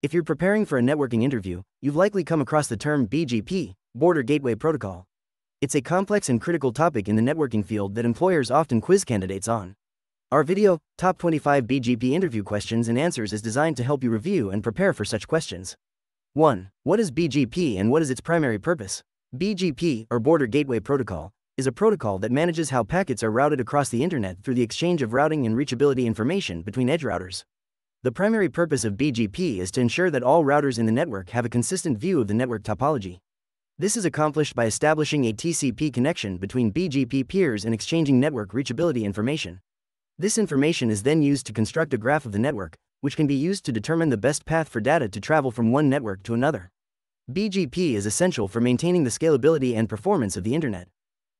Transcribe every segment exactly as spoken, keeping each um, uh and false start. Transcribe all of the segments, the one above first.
If you're preparing for a networking interview, you've likely come across the term B G P, Border Gateway Protocol. It's a complex and critical topic in the networking field that employers often quiz candidates on. Our video, Top twenty-five B G P Interview Questions and Answers, is designed to help you review and prepare for such questions. one. What is B G P and what is its primary purpose? B G P, or Border Gateway Protocol, is a protocol that manages how packets are routed across the internet through the exchange of routing and reachability information between edge routers. The primary purpose of B G P is to ensure that all routers in the network have a consistent view of the network topology. This is accomplished by establishing a T C P connection between B G P peers and exchanging network reachability information. This information is then used to construct a graph of the network, which can be used to determine the best path for data to travel from one network to another. B G P is essential for maintaining the scalability and performance of the internet.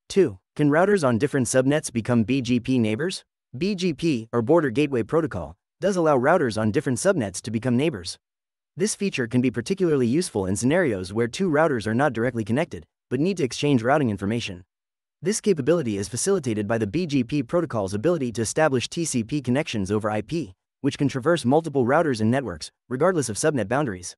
two. Can routers on different subnets become B G P neighbors? B G P, or Border Gateway Protocol, does allow routers on different subnets to become neighbors. This feature can be particularly useful in scenarios where two routers are not directly connected, but need to exchange routing information. This capability is facilitated by the B G P protocol's ability to establish T C P connections over I P, which can traverse multiple routers and networks, regardless of subnet boundaries.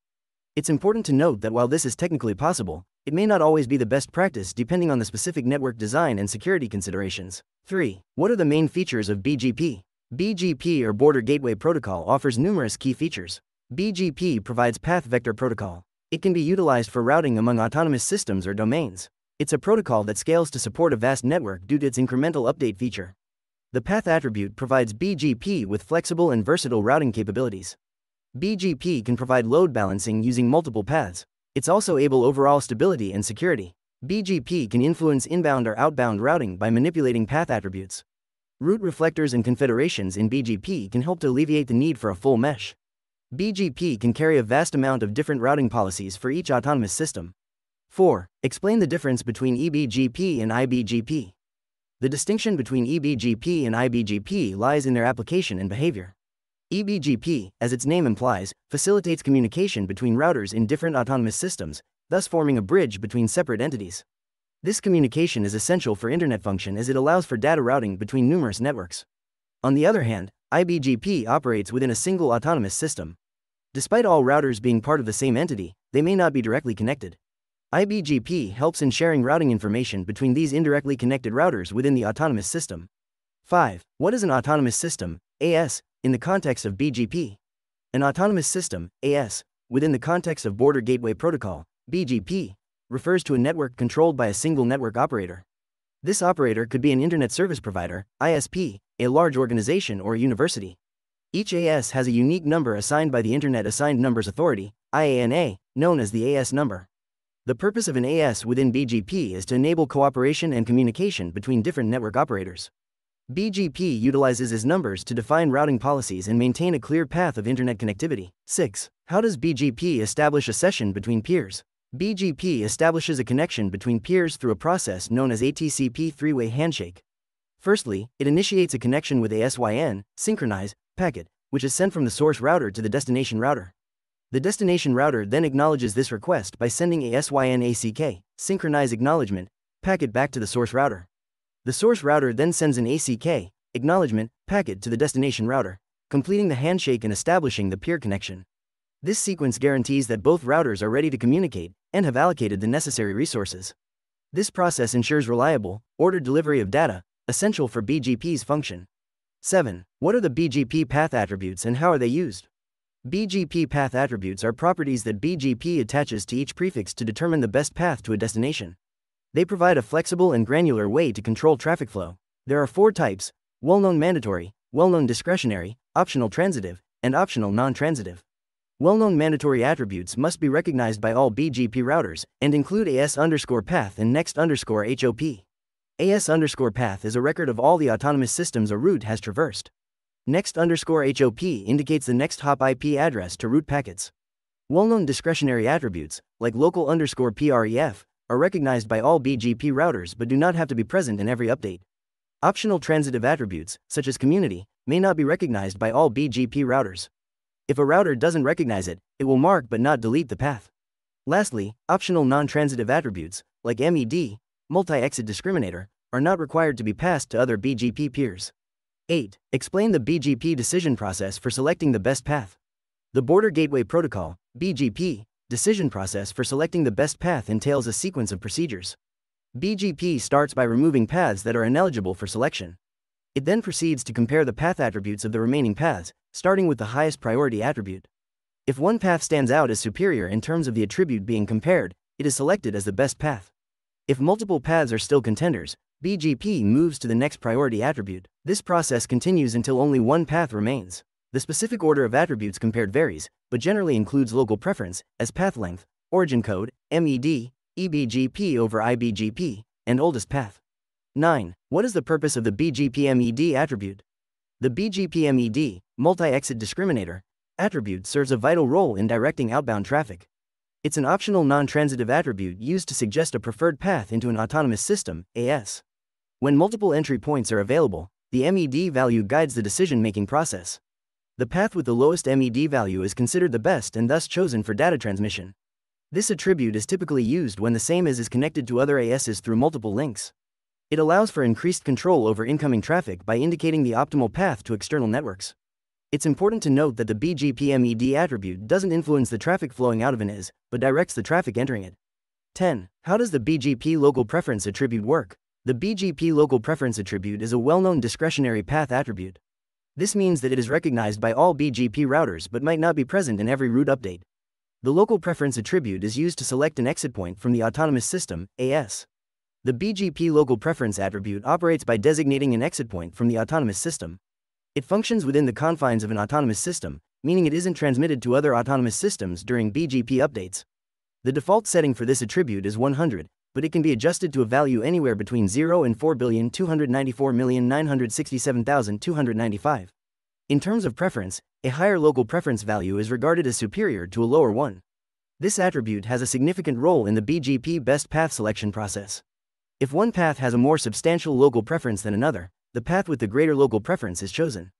It's important to note that while this is technically possible, it may not always be the best practice depending on the specific network design and security considerations. three. What are the main features of B G P? B G P, or Border Gateway Protocol, offers numerous key features. B G P provides path vector protocol. It can be utilized for routing among autonomous systems or domains. It's a protocol that scales to support a vast network due to its incremental update feature. The path attribute provides B G P with flexible and versatile routing capabilities. B G P can provide load balancing using multiple paths. It's also able overall stability and security. B G P can influence inbound or outbound routing by manipulating path attributes. Route reflectors and confederations in B G P can help to alleviate the need for a full mesh. B G P can carry a vast amount of different routing policies for each autonomous system. four. Explain the difference between E B G P and I B G P. The distinction between E B G P and I B G P lies in their application and behavior. E B G P, as its name implies, facilitates communication between routers in different autonomous systems, thus forming a bridge between separate entities. This communication is essential for internet function as it allows for data routing between numerous networks. On the other hand, I B G P operates within a single autonomous system. Despite all routers being part of the same entity, they may not be directly connected. I B G P helps in sharing routing information between these indirectly connected routers within the autonomous system. five. What is an autonomous system, A S, in the context of B G P? An autonomous system, A S, within the context of Border Gateway Protocol, B G P, refers to a network controlled by a single network operator. This operator could be an internet service provider, I S P, a large organization, or a university. Each A S has a unique number assigned by the Internet Assigned Numbers Authority, I A N A, known as the A S number. The purpose of an A S within B G P is to enable cooperation and communication between different network operators. B G P utilizes its numbers to define routing policies and maintain a clear path of internet connectivity. six. How does B G P establish a session between peers? B G P establishes a connection between peers through a process known as a T C P three-way handshake. Firstly, it initiates a connection with a SYN, synchronized, packet, which is sent from the source router to the destination router. The destination router then acknowledges this request by sending a SYN ACK, synchronized acknowledgement, packet back to the source router. The source router then sends an ACK, acknowledgement, packet to the destination router, completing the handshake and establishing the peer connection. This sequence guarantees that both routers are ready to communicate and have allocated the necessary resources. This process ensures reliable, ordered delivery of data, essential for B G P's function. seven. What are the B G P path attributes and how are they used? B G P path attributes are properties that B G P attaches to each prefix to determine the best path to a destination. They provide a flexible and granular way to control traffic flow. There are four types: well-known mandatory, well-known discretionary, optional transitive, and optional non-transitive. Well-known mandatory attributes must be recognized by all B G P routers and include A S underscore path and next underscore hop. A S underscore path is a record of all the autonomous systems a route has traversed. next underscore hop indicates the next hop I P address to route packets. Well-known discretionary attributes, like local underscore pref, are recognized by all B G P routers but do not have to be present in every update. Optional transitive attributes, such as community, may not be recognized by all B G P routers. If a router doesn't recognize it, it will mark but not delete the path. Lastly, optional non-transitive attributes, like M E D, multi-exit discriminator, are not required to be passed to other B G P peers. eight. Explain the B G P decision process for selecting the best path. The Border Gateway Protocol, B G P, decision process for selecting the best path entails a sequence of procedures. B G P starts by removing paths that are ineligible for selection. It then proceeds to compare the path attributes of the remaining paths, starting with the highest priority attribute. If one path stands out as superior in terms of the attribute being compared, it is selected as the best path. If multiple paths are still contenders, B G P moves to the next priority attribute. This process continues until only one path remains. The specific order of attributes compared varies, but generally includes local preference, as path length, origin code, M E D, E B G P over I B G P, and oldest path. nine. What is the purpose of the B G P M E D attribute? The B G P M E D, multi-exit discriminator, attribute serves a vital role in directing outbound traffic. It's an optional non-transitive attribute used to suggest a preferred path into an autonomous system, A S. When multiple entry points are available, the M E D value guides the decision-making process. The path with the lowest M E D value is considered the best and thus chosen for data transmission. This attribute is typically used when the same A S is connected to other A Ss through multiple links. It allows for increased control over incoming traffic by indicating the optimal path to external networks. It's important to note that the B G P M E D attribute doesn't influence the traffic flowing out of an A S, but directs the traffic entering it. ten. How does the B G P local preference attribute work? The B G P local preference attribute is a well-known discretionary path attribute. This means that it is recognized by all B G P routers but might not be present in every route update. The local preference attribute is used to select an exit point from the autonomous system, A S. The B G P local preference attribute operates by designating an exit point from the autonomous system. It functions within the confines of an autonomous system, meaning it isn't transmitted to other autonomous systems during B G P updates. The default setting for this attribute is one hundred, but it can be adjusted to a value anywhere between zero and four billion two hundred ninety-four million nine hundred sixty-seven thousand two hundred ninety-five. In terms of preference, a higher local preference value is regarded as superior to a lower one. This attribute has a significant role in the B G P best path selection process. If one path has a more substantial local preference than another, the path with the greater local preference is chosen.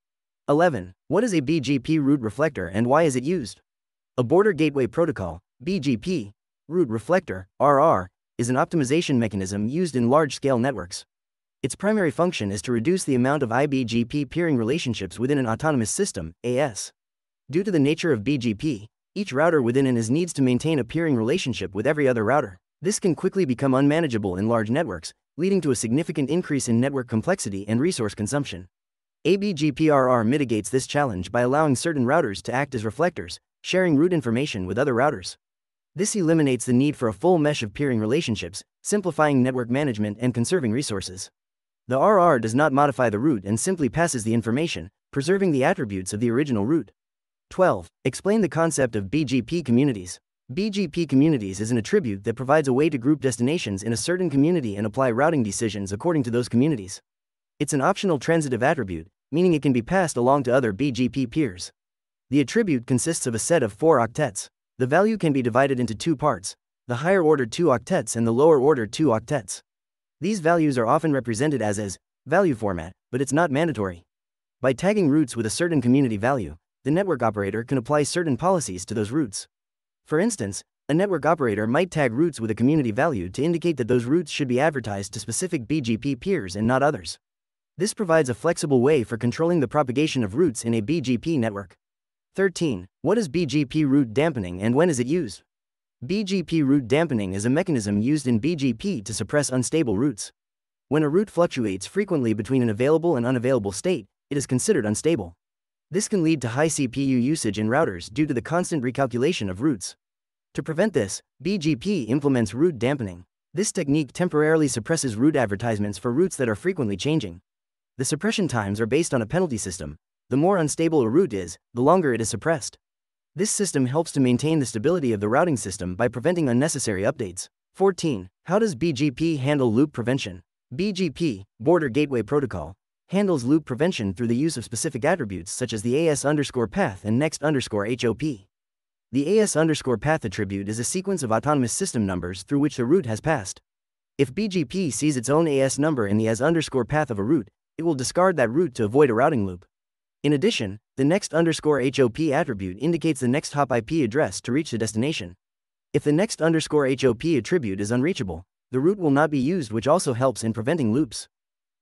eleven. What is a B G P route reflector and why is it used? A Border Gateway Protocol, B G P, route reflector, R R, is an optimization mechanism used in large-scale networks. Its primary function is to reduce the amount of I B G P peering relationships within an autonomous system, A S. Due to the nature of B G P, each router within an A S needs to maintain a peering relationship with every other router. This can quickly become unmanageable in large networks, leading to a significant increase in network complexity and resource consumption. A B G P R R mitigates this challenge by allowing certain routers to act as reflectors, sharing route information with other routers. This eliminates the need for a full mesh of peering relationships, simplifying network management and conserving resources. The R R does not modify the route and simply passes the information, preserving the attributes of the original route. twelve. Explain the concept of B G P communities. B G P communities is an attribute that provides a way to group destinations in a certain community and apply routing decisions according to those communities. It's an optional transitive attribute, meaning it can be passed along to other B G P peers. The attribute consists of a set of four octets. The value can be divided into two parts, the higher order two octets and the lower order two octets. These values are often represented as as value format, but it's not mandatory. By tagging routes with a certain community value, the network operator can apply certain policies to those routes. For instance, a network operator might tag routes with a community value to indicate that those routes should be advertised to specific B G P peers and not others. This provides a flexible way for controlling the propagation of routes in a B G P network. thirteen. What is B G P route dampening and when is it used? B G P route dampening is a mechanism used in B G P to suppress unstable routes. When a route fluctuates frequently between an available and unavailable state, it is considered unstable. This can lead to high C P U usage in routers due to the constant recalculation of routes. To prevent this, B G P implements route dampening. This technique temporarily suppresses route advertisements for routes that are frequently changing. The suppression times are based on a penalty system. The more unstable a route is, the longer it is suppressed. This system helps to maintain the stability of the routing system by preventing unnecessary updates. fourteen. How does B G P handle loop prevention? B G P, Border Gateway Protocol, handles loop prevention through the use of specific attributes such as the A S underscore path and next underscore hop. The A S underscore path attribute is a sequence of autonomous system numbers through which the route has passed. If B G P sees its own A S number in the A S underscore path of a route, it will discard that route to avoid a routing loop. In addition, the next underscore hop attribute indicates the next hop I P address to reach the destination. If the next underscore hop attribute is unreachable, the route will not be used, which also helps in preventing loops.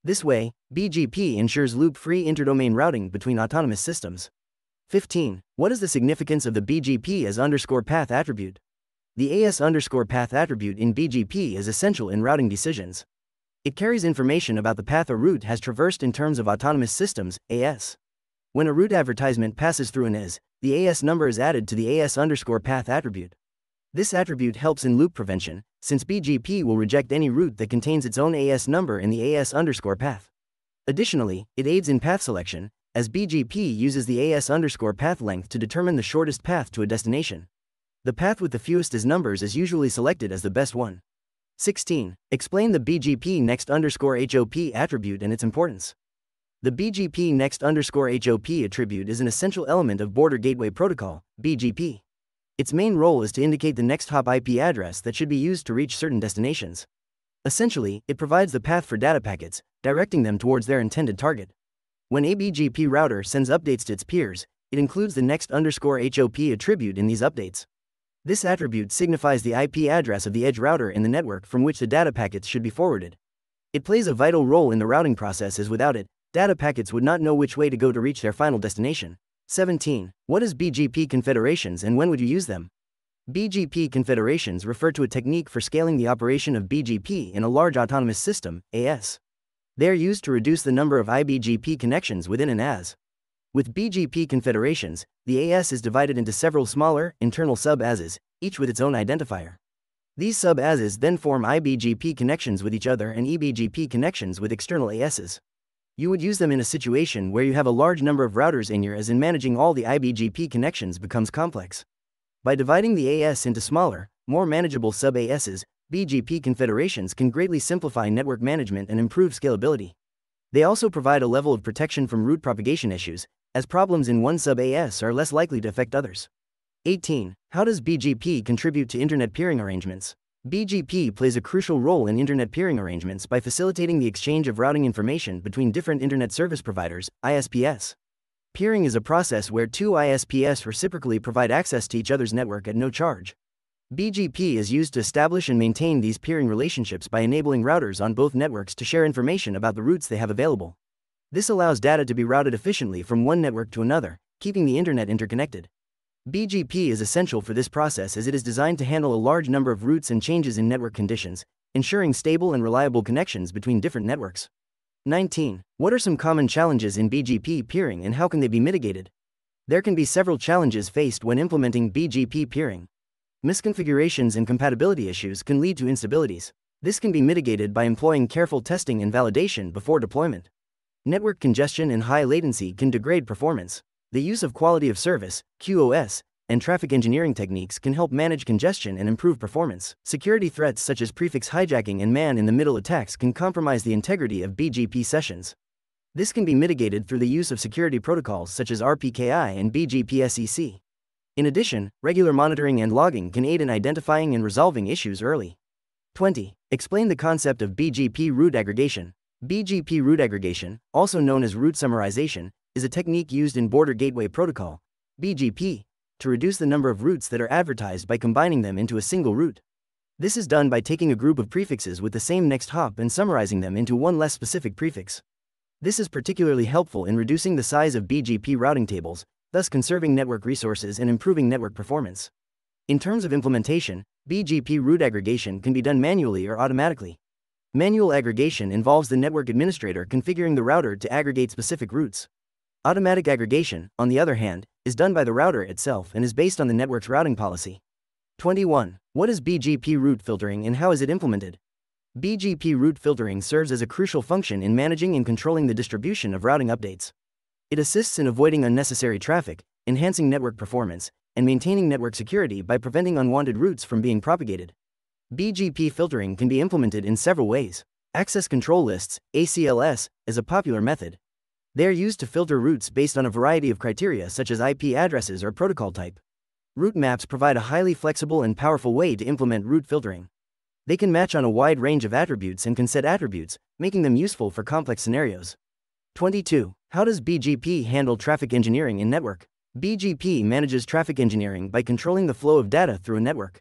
This way, B G P ensures loop-free interdomain routing between autonomous systems. fifteen. What is the significance of the B G P as underscore path attribute? The AS underscore path attribute in B G P is essential in routing decisions. It carries information about the path a route has traversed in terms of autonomous systems, A S. When a route advertisement passes through an A S, the AS number is added to the AS underscore path attribute. This attribute helps in loop prevention, since B G P will reject any route that contains its own AS number in the AS underscore path. Additionally, it aids in path selection, as B G P uses the AS underscore path length to determine the shortest path to a destination. The path with the fewest AS numbers is usually selected as the best one. sixteen. Explain the B G P next underscore hop attribute and its importance. The B G P next underscore hop attribute is an essential element of Border Gateway Protocol, B G P. Its main role is to indicate the next hop I P address that should be used to reach certain destinations. Essentially, it provides the path for data packets, directing them towards their intended target. When a B G P router sends updates to its peers, it includes the next underscore hop attribute in these updates. This attribute signifies the I P address of the edge router in the network from which the data packets should be forwarded. It plays a vital role in the routing process, as without it, data packets would not know which way to go to reach their final destination. seventeen. What is B G P confederations and when would you use them? B G P confederations refer to a technique for scaling the operation of B G P in a large autonomous system, A S. They are used to reduce the number of I B G P connections within an A S. With B G P confederations, the A S is divided into several smaller, internal sub-A Ss, each with its own identifier. These sub-A Ss then form I B G P connections with each other and E B G P connections with external A Ss. You would use them in a situation where you have a large number of routers in your A S, and managing all the I B G P connections becomes complex. By dividing the A S into smaller, more manageable sub-A Ss, B G P confederations can greatly simplify network management and improve scalability. They also provide a level of protection from route propagation issues, as problems in one sub-A S are less likely to affect others. eighteen. How does B G P contribute to Internet peering arrangements? B G P plays a crucial role in Internet peering arrangements by facilitating the exchange of routing information between different Internet service providers, I S Ps. Peering is a process where two I S Ps reciprocally provide access to each other's network at no charge. B G P is used to establish and maintain these peering relationships by enabling routers on both networks to share information about the routes they have available. This allows data to be routed efficiently from one network to another, keeping the internet interconnected. B G P is essential for this process as it is designed to handle a large number of routes and changes in network conditions, ensuring stable and reliable connections between different networks. nineteen. What are some common challenges in B G P peering and how can they be mitigated? There can be several challenges faced when implementing B G P peering. Misconfigurations and compatibility issues can lead to instabilities. This can be mitigated by employing careful testing and validation before deployment. Network congestion and high latency can degrade performance. The use of quality of service, Q o S, and traffic engineering techniques can help manage congestion and improve performance. Security threats such as prefix hijacking and man-in-the-middle attacks can compromise the integrity of B G P sessions. This can be mitigated through the use of security protocols such as R P K I and B G P sec. In addition, regular monitoring and logging can aid in identifying and resolving issues early. twenty. Explain the concept of B G P route aggregation. B G P route aggregation, also known as route summarization, is a technique used in Border Gateway Protocol, B G P, to reduce the number of routes that are advertised by combining them into a single route. This is done by taking a group of prefixes with the same next hop and summarizing them into one less specific prefix. This is particularly helpful in reducing the size of B G P routing tables, thus conserving network resources and improving network performance. In terms of implementation, B G P route aggregation can be done manually or automatically. Manual aggregation involves the network administrator configuring the router to aggregate specific routes. Automatic aggregation, on the other hand, is done by the router itself and is based on the network's routing policy. twenty-one. What is B G P route filtering and how is it implemented? B G P route filtering serves as a crucial function in managing and controlling the distribution of routing updates. It assists in avoiding unnecessary traffic, enhancing network performance, and maintaining network security by preventing unwanted routes from being propagated. B G P filtering can be implemented in several ways. Access control lists, A C Ls, is a popular method. They are used to filter routes based on a variety of criteria such as I P addresses or protocol type. Route maps provide a highly flexible and powerful way to implement route filtering. They can match on a wide range of attributes and can set attributes, making them useful for complex scenarios. twenty-two. How does B G P handle traffic engineering in network? B G P manages traffic engineering by controlling the flow of data through a network.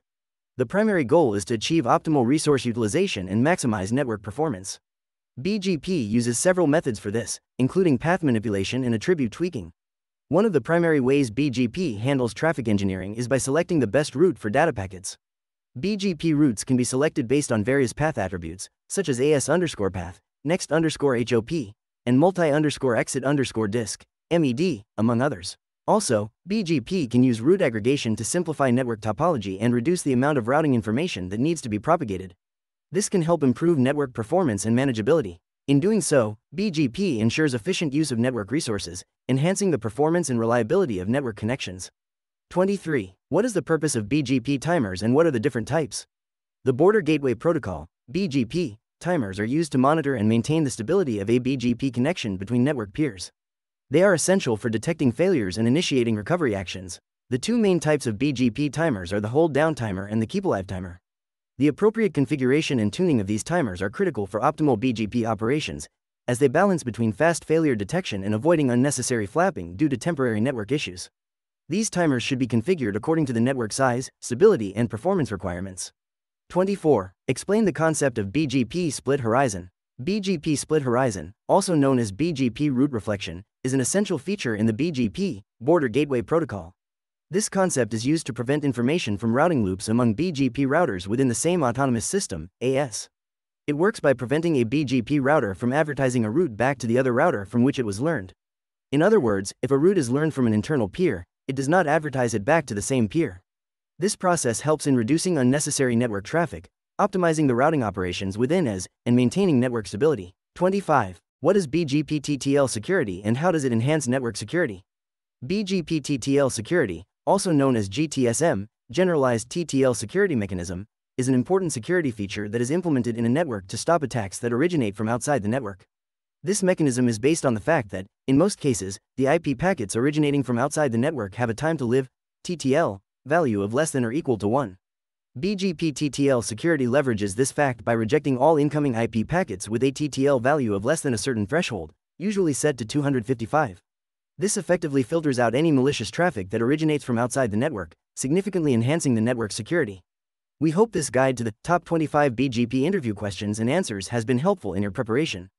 The primary goal is to achieve optimal resource utilization and maximize network performance. B G P uses several methods for this, including path manipulation and attribute tweaking. One of the primary ways B G P handles traffic engineering is by selecting the best route for data packets. B G P routes can be selected based on various path attributes, such as A S underscore path, next underscore hop, and multi underscore exit underscore disk, M E D, among others. Also, B G P can use route aggregation to simplify network topology and reduce the amount of routing information that needs to be propagated. This can help improve network performance and manageability. In doing so, B G P ensures efficient use of network resources, enhancing the performance and reliability of network connections. twenty-three. What is the purpose of B G P timers and what are the different types? The Border Gateway Protocol, B G P, timers are used to monitor and maintain the stability of a B G P connection between network peers. They are essential for detecting failures and initiating recovery actions. The two main types of B G P timers are the hold down timer and the keep alive timer. The appropriate configuration and tuning of these timers are critical for optimal B G P operations, as they balance between fast failure detection and avoiding unnecessary flapping due to temporary network issues. These timers should be configured according to the network size, stability, and performance requirements. twenty-four. Explain the concept of B G P split horizon. B G P split horizon, also known as B G P route reflection, is an essential feature in the B G P, Border Gateway Protocol. This concept is used to prevent information from routing loops among B G P routers within the same autonomous system, A S. It works by preventing a B G P router from advertising a route back to the other router from which it was learned. In other words, if a route is learned from an internal peer, it does not advertise it back to the same peer. This process helps in reducing unnecessary network traffic, optimizing the routing operations within A S, and maintaining network stability. twenty-five. What is B G P T T L security and how does it enhance network security? B G P T T L security, also known as G T S M, Generalized T T L Security Mechanism, is an important security feature that is implemented in a network to stop attacks that originate from outside the network. This mechanism is based on the fact that, in most cases, the I P packets originating from outside the network have a time-to-live, T T L, value of less than or equal to one. B G P T T L security leverages this fact by rejecting all incoming I P packets with a T T L value of less than a certain threshold, usually set to two hundred fifty-five. This effectively filters out any malicious traffic that originates from outside the network, significantly enhancing the network's security. We hope this guide to the top twenty-five B G P interview questions and answers has been helpful in your preparation.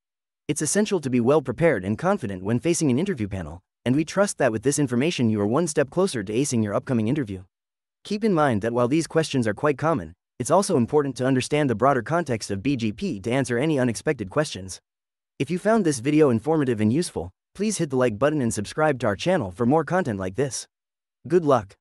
It's essential to be well prepared and confident when facing an interview panel, and we trust that with this information you are one step closer to acing your upcoming interview. Keep in mind that while these questions are quite common, it's also important to understand the broader context of B G P to answer any unexpected questions. If you found this video informative and useful, please hit the like button and subscribe to our channel for more content like this. Good luck!